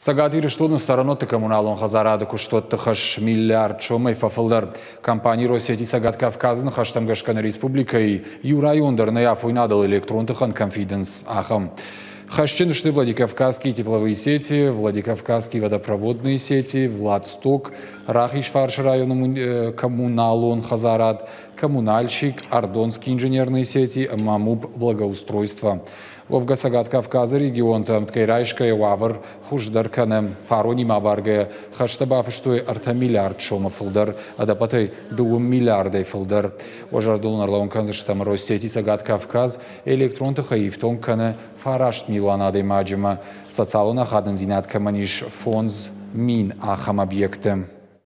Сагадир штудн сараноты коммуналон хазарады куштотты хаш миллиард чомай фафылдар. Компания Россети Цæгат Кавказын хаштамгашкан республикай юрайондарны афуйнадал электронтыхан конфиденс ахам. Хашченышты Владикавказские тепловые сети, Владикавказские водопроводные сети, Владсток, Рахишфарш район коммуналон хазарат, Коммунальщик, Ардонские инженерные сети, МУП Благоустройство. Вовга Сагат Кавказа регион Тамкайрайшка и Уавр, Хуждарканем, Фарони Мабарге, Хаштабаф, что и Артамиллиард Шомафулдар, Адапатай 2 миллиарда Фулдар. Ожардон Арлон Канзаштам Россети Цæгат Кавказ, Электрон Тахаив Тонкане, Фарашт Милана Даймаджима, Сацалона Хадензинат Каманиш, Фонз Мин Ахам объекты.